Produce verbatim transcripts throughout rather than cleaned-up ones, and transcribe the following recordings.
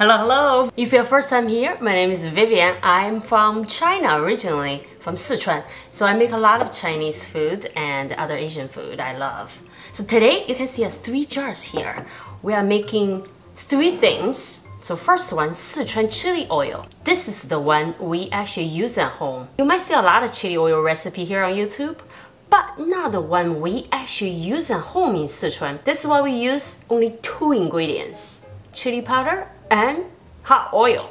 Hello, hello! If you're first time here, my name is Vivian. I'm from China originally, from Sichuan. So I make a lot of Chinese food and other Asian food I love. So today, you can see us three jars here. We are making three things. So first one, Sichuan chili oil. This is the one we actually use at home. You might see a lot of chili oil recipe here on YouTube, but not the one we actually use at home in Sichuan. This is why we use only two ingredients, chili powder and hot oil.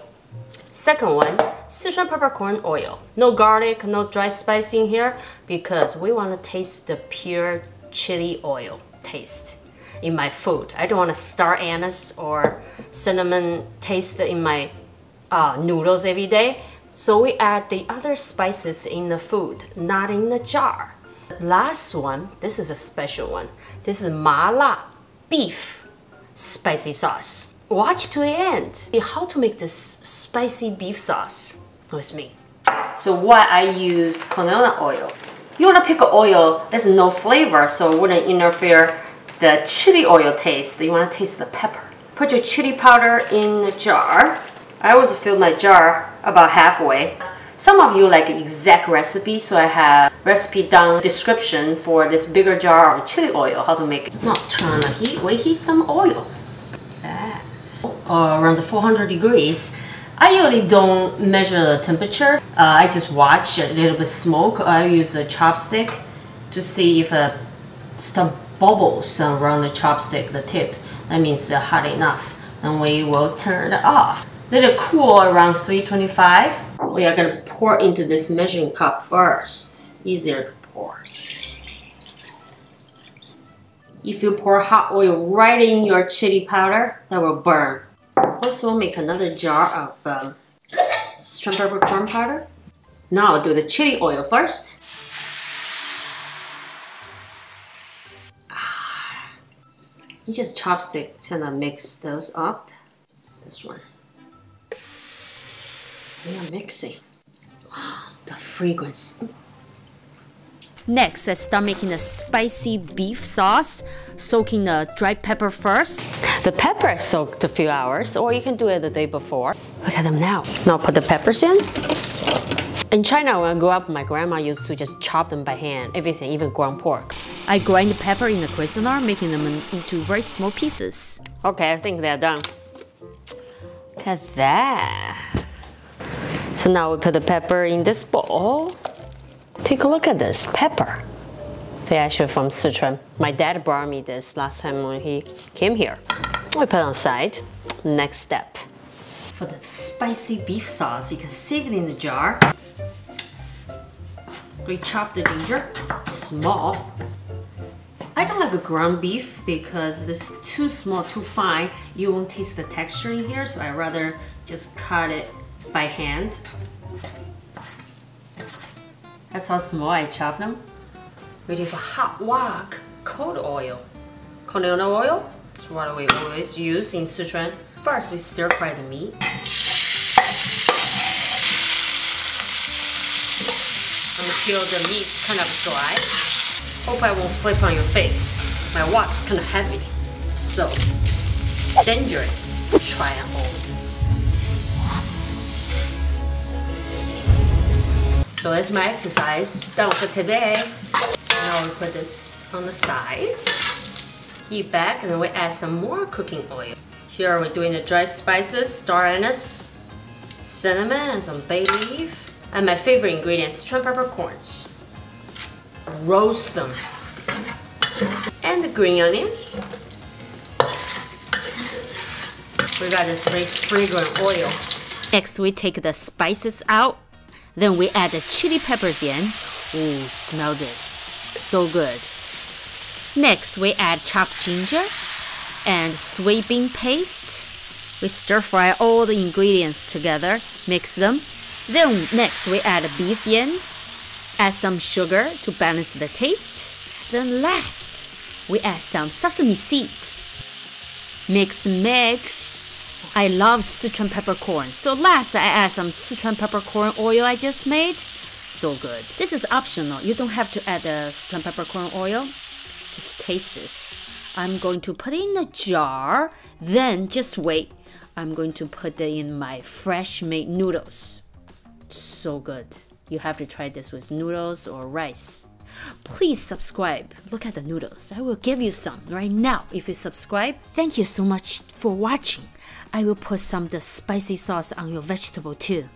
Second one, Sichuan peppercorn oil. No garlic, no dry spice in here because we want to taste the pure chili oil taste in my food. I don't want to star anise or cinnamon taste in my uh, noodles every day. So we add the other spices in the food, not in the jar. Last one, this is a special one. This is Mala beef spicy sauce. Watch to the end. See how to make this spicy beef sauce with me. So what I use canola oil. You want to pick an oil that's no flavor, so it wouldn't interfere the chili oil taste. You want to taste the pepper. Put your chili powder in the jar. I always fill my jar about halfway. Some of you like the exact recipe, so I have recipe down description for this bigger jar of chili oil, how to make it. Now turn the heat, we heat some oil. Ah. Uh, around the four hundred degrees. I usually don't measure the temperature. Uh, I just watch a little bit smoke. I use a chopstick to see if uh, some bubbles around the chopstick, the tip. That means uh, hot enough. And we will turn it off. Let it cool around three twenty-five. We are going to pour into this measuring cup first. Easier to pour. If you pour hot oil right in your chili powder, that will burn. Also make another jar of um, Sichuan peppercorn powder. Now I'll do the chili oil first. Ah. You just chopstick to mix those up. This one. We are mixing. The fragrance. Next, I start making a spicy beef sauce, soaking the dried pepper first. The pepper is soaked a few hours, or you can do it the day before. Look at them now. Now put the peppers in. In China, when I grew up, my grandma used to just chop them by hand, everything, even ground pork. I grind the pepper in the grinder, making them into very small pieces. Okay, I think they're done. Look at that. So now we put the pepper in this bowl. Take a look at this pepper. They're actually from Sichuan. My dad brought me this last time when he came here. We put it aside. Next step. For the spicy beef sauce, you can save it in the jar. We chop the ginger, small. I don't like a ground beef because it's too small, too fine. You won't taste the texture in here, so I rather just cut it by hand. That's how small I chop them. Ready for hot wok, cold oil. Canola oil, it's what we always use in Sichuan. First, we stir fry the meat. Until the meat's kind of dry. Hope I won't flip on your face. My wok's kind of heavy. So, dangerous. Try and hold. So that's my exercise, done for today. Now we put this on the side. Heat back and then we add some more cooking oil. Here we're doing the dried spices, star anise, cinnamon and some bay leaf. And my favorite ingredient, Sichuan peppercorns. Roast them. And the green onions. We got this very fragrant oil. Next we take the spices out. Then we add the chili peppers in. Ooh, smell this. So good. Next, we add chopped ginger and soybean paste. We stir fry all the ingredients together, mix them. Then next, we add the beef in, add some sugar to balance the taste. Then last, we add some sesame seeds. Mix, mix. I love Sichuan peppercorn, so last I add some Sichuan peppercorn oil I just made. So good. This is optional, you don't have to add the Sichuan peppercorn oil. Just taste this. I'm going to put it in a jar, then just wait I'm going to put that in my fresh made noodles. So good. You have to try this with noodles or rice. Please subscribe. Look at the noodles. I will give you some right now if you subscribe. Thank you so much for watching. I will put some of the spicy sauce on your vegetable too.